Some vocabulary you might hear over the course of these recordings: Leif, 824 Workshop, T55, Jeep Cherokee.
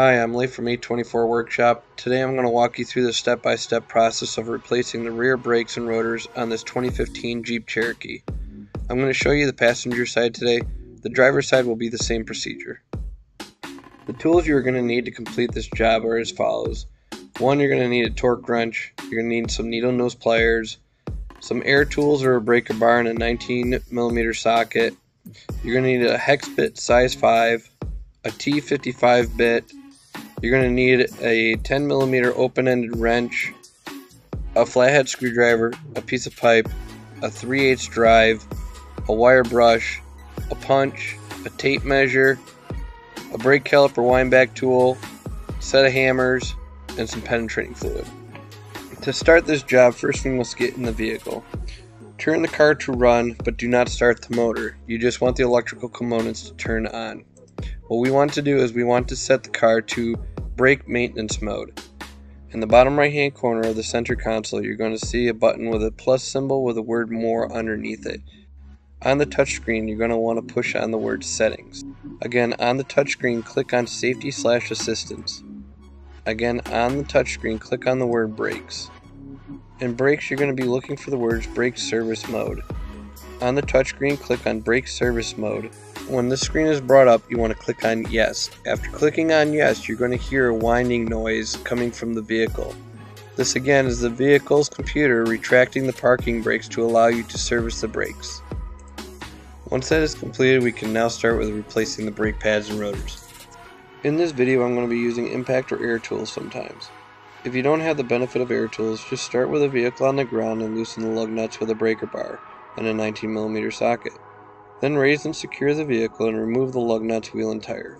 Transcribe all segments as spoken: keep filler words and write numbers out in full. Hi, I'm Leif from eight twenty-four Workshop. Today I'm going to walk you through the step-by-step process of replacing the rear brakes and rotors on this twenty fifteen Jeep Cherokee. I'm going to show you the passenger side today. The driver's side will be the same procedure. The tools you are going to need to complete this job are as follows. One, you're going to need a torque wrench, you're going to need some needle nose pliers, some air tools or a breaker bar and a nineteen millimeter socket. You're going to need a hex bit size five, a T fifty-five bit. You're going to need a ten millimeter open-ended wrench, a flathead screwdriver, a piece of pipe, a three eighths drive, a wire brush, a punch, a tape measure, a brake caliper wind-back tool, a set of hammers, and some penetrating fluid. To start this job, first we must get in the vehicle. Turn the car to run, but do not start the motor. You just want the electrical components to turn on. What we want to do is we want to set the car to brake maintenance mode. In the bottom right hand corner of the center console, you're going to see a button with a plus symbol with the word more underneath it. On the touchscreen, you're going to want to push on the word settings. Again, on the touchscreen, click on safety slash assistance. Again, on the touchscreen, click on the word brakes. In brakes, you're going to be looking for the words brake service mode. On the touchscreen, click on brake service mode. When this screen is brought up, you want to click on yes. After clicking on yes, you're going to hear a winding noise coming from the vehicle. This again is the vehicle's computer retracting the parking brakes to allow you to service the brakes. Once that is completed, we can now start with replacing the brake pads and rotors. In this video, I'm going to be using impact or air tools sometimes. If you don't have the benefit of air tools, just start with a vehicle on the ground and loosen the lug nuts with a breaker bar and a nineteen millimeter socket. Then raise and secure the vehicle and remove the lug nuts, wheel, and tire.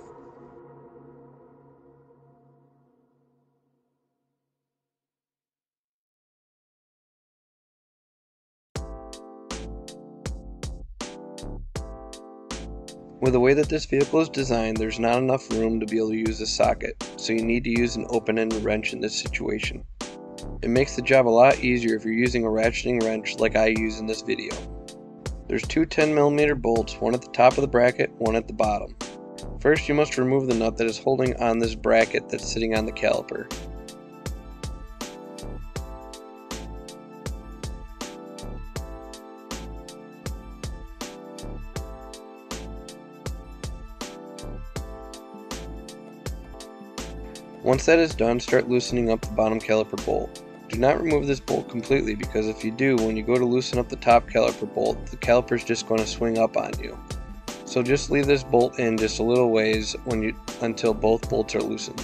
With the way that this vehicle is designed, there's not enough room to be able to use a socket, so you need to use an open-ended wrench in this situation. It makes the job a lot easier if you're using a ratcheting wrench like I use in this video. There's two ten millimeter bolts, one at the top of the bracket, one at the bottom. First, you must remove the nut that is holding on this bracket that's sitting on the caliper. Once that is done, start loosening up the bottom caliper bolt. Do not remove this bolt completely, because if you do, when you go to loosen up the top caliper bolt, the caliper is just going to swing up on you. So just leave this bolt in just a little ways when you, until both bolts are loosened.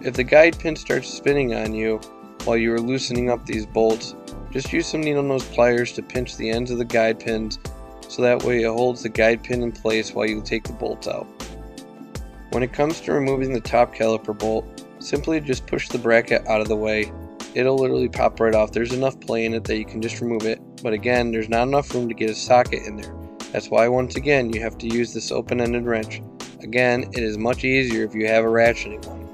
If the guide pin starts spinning on you while you are loosening up these bolts, just use some needle nose pliers to pinch the ends of the guide pins, so that way it holds the guide pin in place while you take the bolts out. When it comes to removing the top caliper bolt, simply just push the bracket out of the way. It'll literally pop right off. There's enough play in it that you can just remove it, but again, there's not enough room to get a socket in there. That's why once again you have to use this open-ended wrench. Again, it is much easier if you have a ratcheting one.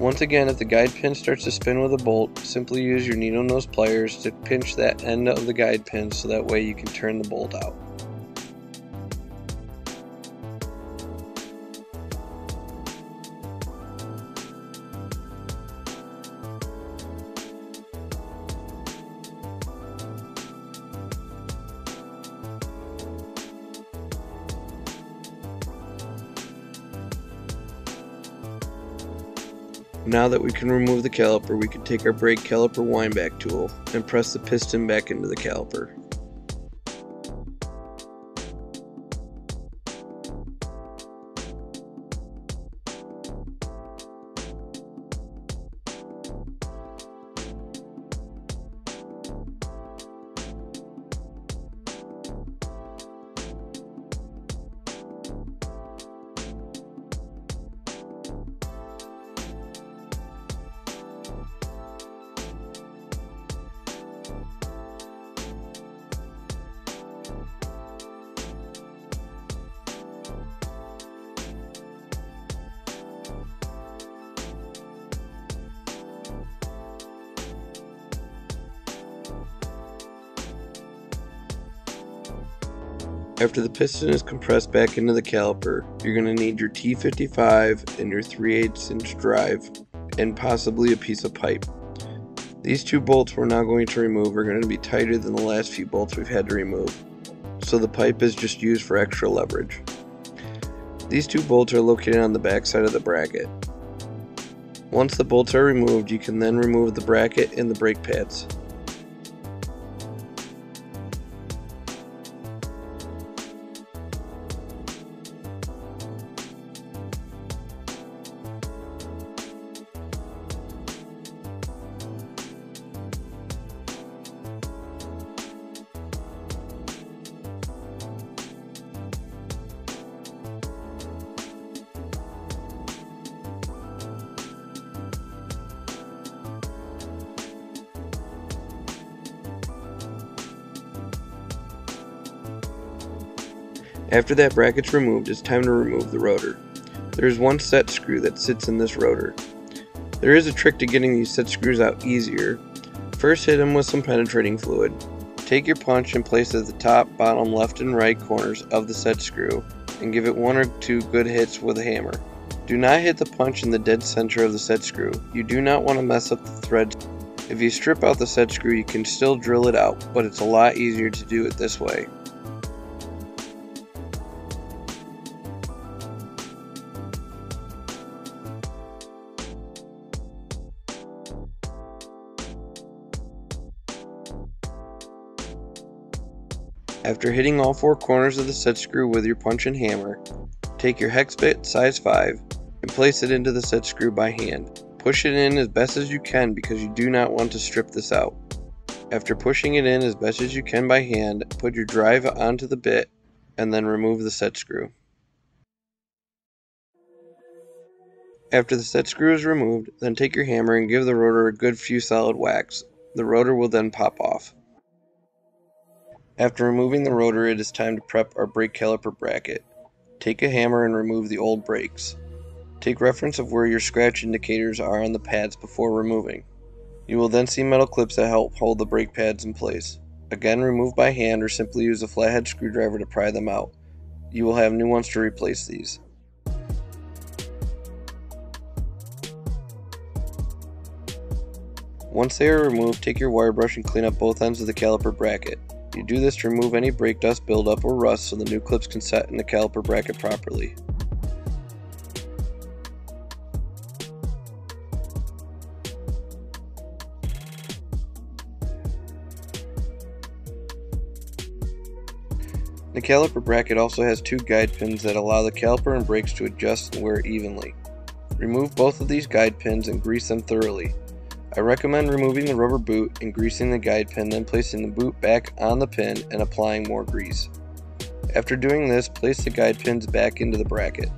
Once again, if the guide pin starts to spin with a bolt, simply use your needle nose pliers to pinch that end of the guide pin, so that way you can turn the bolt out. Now that we can remove the caliper, we can take our brake caliper wind-back tool and press the piston back into the caliper. After the piston is compressed back into the caliper, you're going to need your T fifty-five and your three eighths inch drive, and possibly a piece of pipe. These two bolts we're now going to remove are going to be tighter than the last few bolts we've had to remove, so the pipe is just used for extra leverage. These two bolts are located on the back side of the bracket. Once the bolts are removed, you can then remove the bracket and the brake pads. After that bracket's removed, it's time to remove the rotor. There's one set screw that sits in this rotor. There is a trick to getting these set screws out easier. First, hit them with some penetrating fluid. Take your punch and place it at the top, bottom, left, and right corners of the set screw, and give it one or two good hits with a hammer. Do not hit the punch in the dead center of the set screw. You do not want to mess up the threads. If you strip out the set screw, you can still drill it out, but it's a lot easier to do it this way. After hitting all four corners of the set screw with your punch and hammer, take your hex bit size five and place it into the set screw by hand. Push it in as best as you can because you do not want to strip this out. After pushing it in as best as you can by hand, put your drive onto the bit and then remove the set screw. After the set screw is removed, then take your hammer and give the rotor a good few solid whacks. The rotor will then pop off. After removing the rotor, it is time to prep our brake caliper bracket. Take a hammer and remove the old brakes. Take reference of where your scratch indicators are on the pads before removing. You will then see metal clips that help hold the brake pads in place. Again, remove by hand or simply use a flathead screwdriver to pry them out. You will have new ones to replace these. Once they are removed, take your wire brush and clean up both ends of the caliper bracket. You do this to remove any brake dust buildup or rust so the new clips can set in the caliper bracket properly. The caliper bracket also has two guide pins that allow the caliper and brakes to adjust and wear evenly. Remove both of these guide pins and grease them thoroughly. I recommend removing the rubber boot and greasing the guide pin, then placing the boot back on the pin and applying more grease. After doing this, place the guide pins back into the bracket.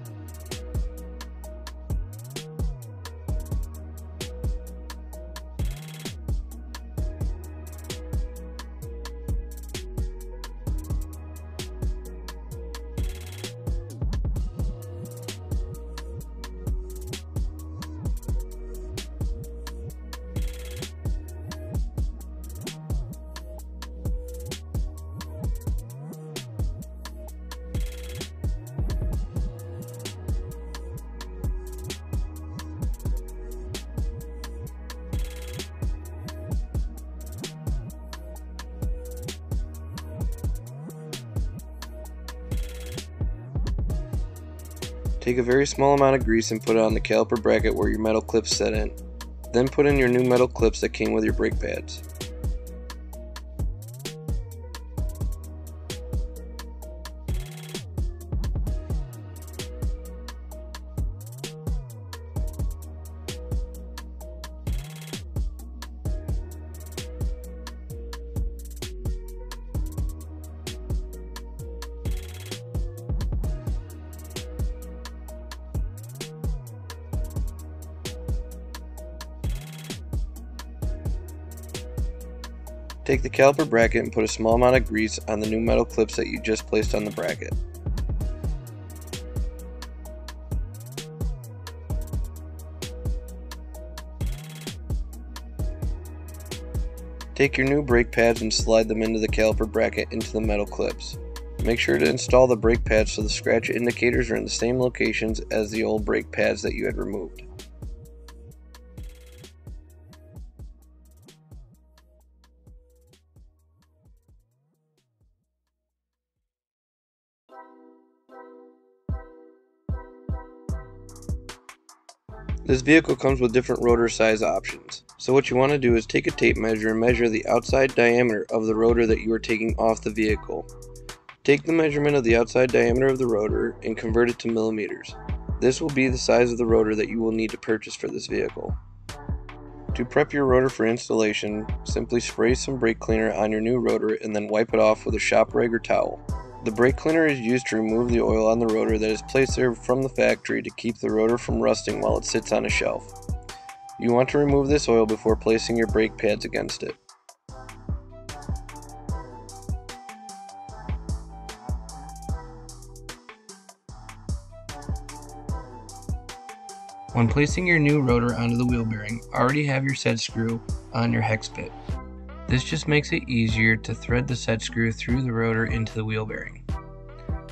Take a very small amount of grease and put it on the caliper bracket where your metal clips set in. Then put in your new metal clips that came with your brake pads. Take the caliper bracket and put a small amount of grease on the new metal clips that you just placed on the bracket. Take your new brake pads and slide them into the caliper bracket into the metal clips. Make sure to install the brake pads so the scratch indicators are in the same locations as the old brake pads that you had removed. This vehicle comes with different rotor size options, so what you want to do is take a tape measure and measure the outside diameter of the rotor that you are taking off the vehicle. Take the measurement of the outside diameter of the rotor and convert it to millimeters. This will be the size of the rotor that you will need to purchase for this vehicle. To prep your rotor for installation, simply spray some brake cleaner on your new rotor and then wipe it off with a shop rag or towel. The brake cleaner is used to remove the oil on the rotor that is placed there from the factory to keep the rotor from rusting while it sits on a shelf. You want to remove this oil before placing your brake pads against it. When placing your new rotor onto the wheel bearing, already have your set screw on your hex bit. This just makes it easier to thread the set screw through the rotor into the wheel bearing.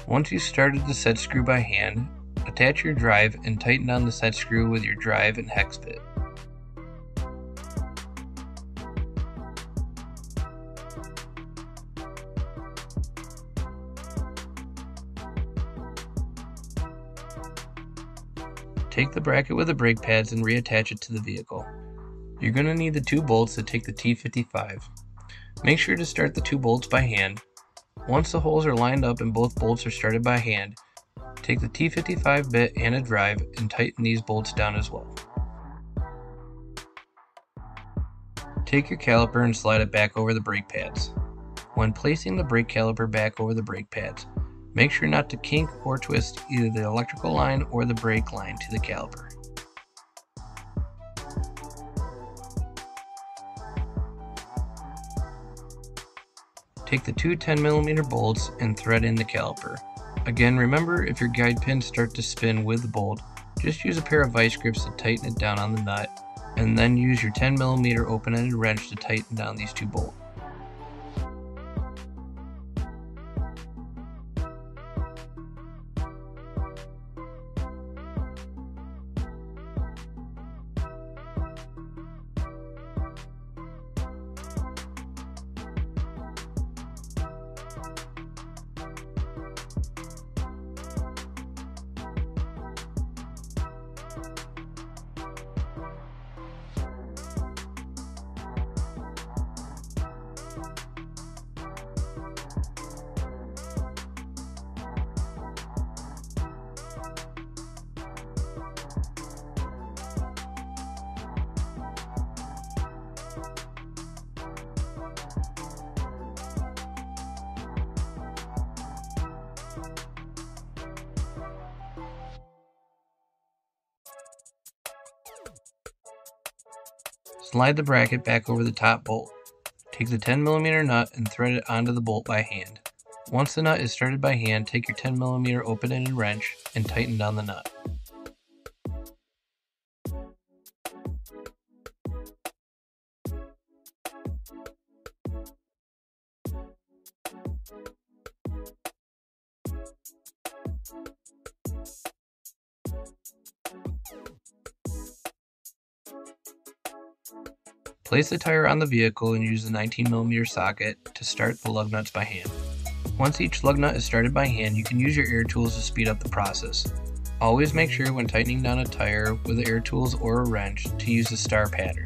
Once you started the set screw by hand, attach your drive and tighten on the set screw with your drive and hex bit. Take the bracket with the brake pads and reattach it to the vehicle. You're going to need the two bolts to take the T fifty-five. Make sure to start the two bolts by hand. Once the holes are lined up and both bolts are started by hand, take the T fifty-five bit and a drive and tighten these bolts down as well. Take your caliper and slide it back over the brake pads. When placing the brake caliper back over the brake pads, make sure not to kink or twist either the electrical line or the brake line to the caliper. Take the two ten millimeter bolts and thread in the caliper. Again, remember, if your guide pins start to spin with the bolt, just use a pair of vice grips to tighten it down on the nut, and then use your ten millimeter open-ended wrench to tighten down these two bolts. Slide the bracket back over the top bolt. Take the ten millimeter nut and thread it onto the bolt by hand. Once the nut is threaded by hand, take your ten millimeter open-ended wrench and tighten down the nut. Place the tire on the vehicle and use the nineteen millimeter socket to start the lug nuts by hand. Once each lug nut is started by hand, you can use your air tools to speed up the process. Always make sure when tightening down a tire with the air tools or a wrench to use the star pattern.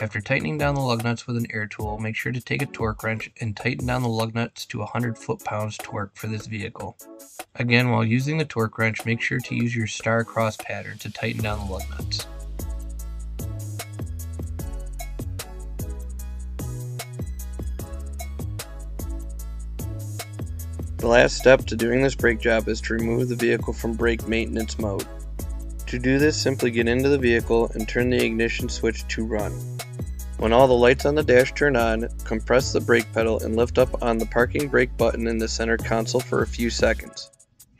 After tightening down the lug nuts with an air tool, make sure to take a torque wrench and tighten down the lug nuts to one hundred foot-pounds torque for this vehicle. Again, while using the torque wrench, make sure to use your star cross pattern to tighten down the lug nuts. The last step to doing this brake job is to remove the vehicle from brake maintenance mode. To do this, simply get into the vehicle and turn the ignition switch to run. When all the lights on the dash turn on, compress the brake pedal and lift up on the parking brake button in the center console for a few seconds.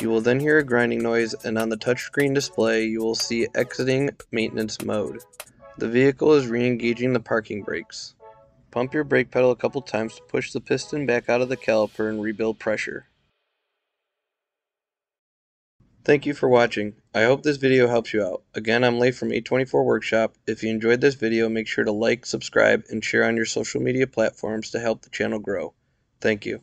You will then hear a grinding noise, and on the touchscreen display you will see exiting maintenance mode. The vehicle is re-engaging the parking brakes. Pump your brake pedal a couple times to push the piston back out of the caliper and rebuild pressure. Thank you for watching. I hope this video helps you out. Again, I'm Leif from eight twenty-four Workshop. If you enjoyed this video, make sure to like, subscribe, and share on your social media platforms to help the channel grow. Thank you.